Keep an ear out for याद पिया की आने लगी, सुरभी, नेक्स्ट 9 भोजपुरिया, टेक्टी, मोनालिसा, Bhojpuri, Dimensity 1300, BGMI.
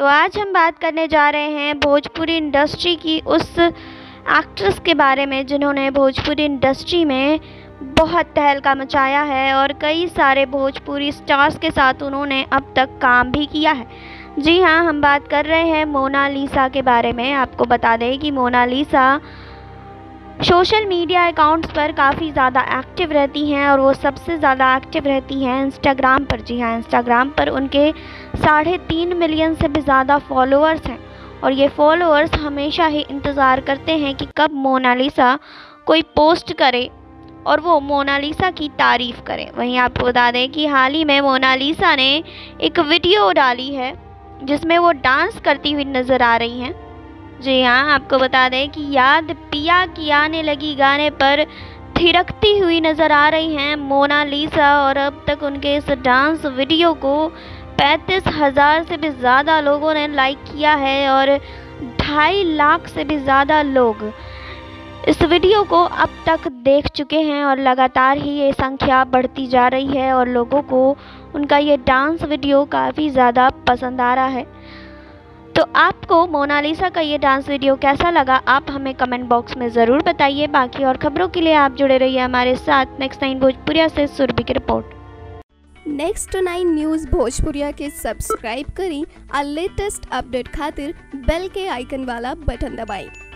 तो आज हम बात करने जा रहे हैं भोजपुरी इंडस्ट्री की उस एक्ट्रेस के बारे में जिन्होंने भोजपुरी इंडस्ट्री में बहुत तहलका मचाया है और कई सारे भोजपुरी स्टार्स के साथ उन्होंने अब तक काम भी किया है। जी हाँ, हम बात कर रहे हैं मोनालिसा के बारे में। आपको बता दें कि मोनालिसा सोशल मीडिया अकाउंट्स पर काफ़ी ज़्यादा एक्टिव रहती हैं और वो सबसे ज़्यादा एक्टिव रहती हैं इंस्टाग्राम पर। जी हाँ, इंस्टाग्राम पर उनके 3.5 मिलियन से भी ज़्यादा फॉलोअर्स हैं और ये फॉलोअर्स हमेशा ही इंतज़ार करते हैं कि कब मोनालिसा कोई पोस्ट करे और वो मोनालिसा की तारीफ़ करें। वहीं आपको बता दें कि हाल ही में मोनालिसा ने एक वीडियो डाली है जिसमें वो डांस करती हुई नज़र आ रही हैं। जी हाँ, आपको बता दें कि याद पिया की आने लगी गाने पर थिरकती हुई नज़र आ रही हैं मोनालिसा और अब तक उनके इस डांस वीडियो को 35,000 से भी ज़्यादा लोगों ने लाइक किया है और 2.5 लाख से भी ज़्यादा लोग इस वीडियो को अब तक देख चुके हैं और लगातार ही ये संख्या बढ़ती जा रही है और लोगों को उनका ये डांस वीडियो काफ़ी ज़्यादा पसंद आ रहा है। तो आपको मोनालिसा का ये डांस वीडियो कैसा लगा, आप हमें कमेंट बॉक्स में ज़रूर बताइए। बाकी और ख़बरों के लिए आप जुड़े रहिए हमारे साथ। नेक्स्ट 9 भोजपुरिया से सुरभी की रिपोर्ट। नेक्स्ट 9 न्यूज भोजपुरिया के सब्सक्राइब करी और लेटेस्ट अपडेट खातिर बेल के आइकन वाला बटन दबाएं।